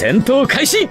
戦闘開始。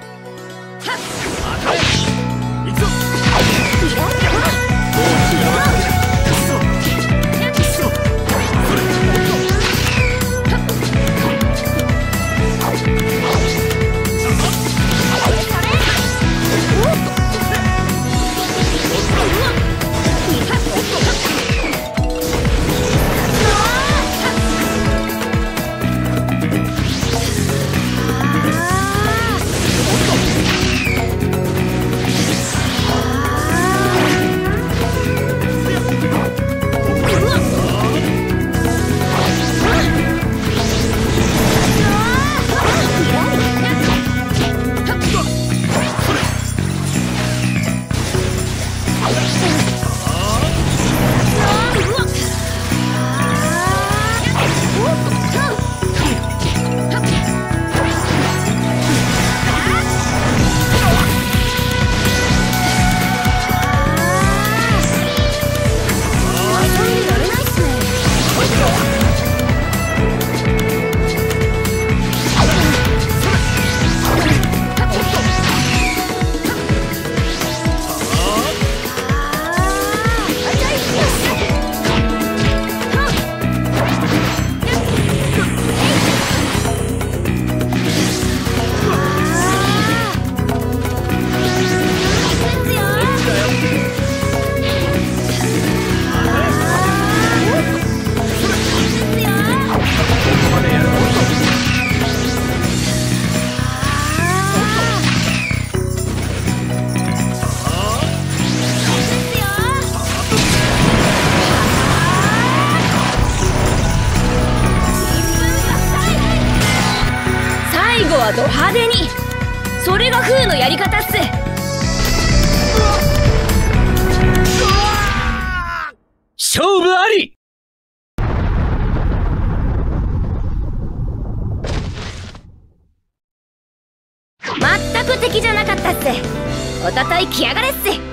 ド派手に、それがフーのやり方っす。勝負あり。全く敵じゃなかったっす。おととい来やがれっす。